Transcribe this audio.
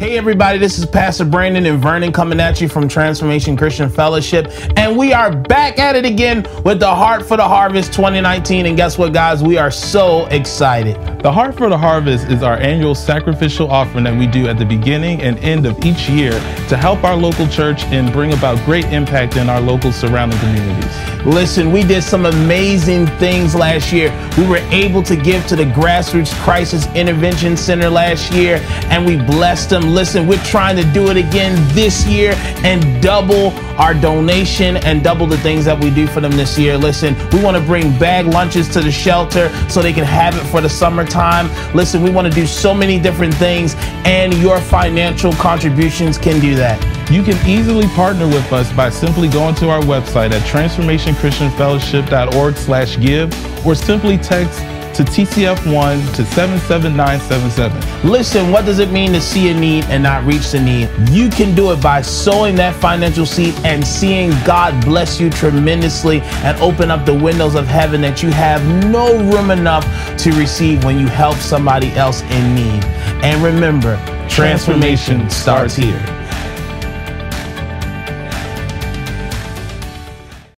Hey everybody, this is Pastor Brandon and Vernon coming at you from Transformation Christian Fellowship, and we are back at it again with the Heart for the Harvest 2019. And guess what, guys? We are so excited. The Heart for the Harvest is our annual sacrificial offering that we do at the beginning and end of each year to help our local church and bring about great impact in our local surrounding communities. Listen, we did some amazing things last year. We were able to give to the Grassroots Crisis Intervention Center last year, and we blessed them. Listen, we're trying to do it again this year and double our donation and double the things that we do for them this year. Listen, we want to bring bag lunches to the shelter so they can have it for the summertime. Listen, we want to do so many different things, and your financial contributions can do that. You can easily partner with us by simply going to our website at transformationchristianfellowship.org/give or simply text to TCF1 to 77977. Listen, what does it mean to see a need and not reach the need? You can do it by sowing that financial seed and seeing God bless you tremendously and open up the windows of heaven that you have no room enough to receive when you help somebody else in need. And remember, transformation starts here.